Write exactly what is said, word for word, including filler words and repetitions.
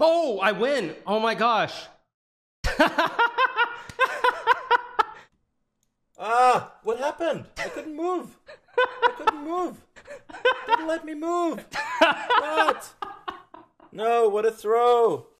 Oh, I win. Oh my gosh. Ah, what happened? I couldn't move. I couldn't move. Didn't let me move. What? No, what a throw.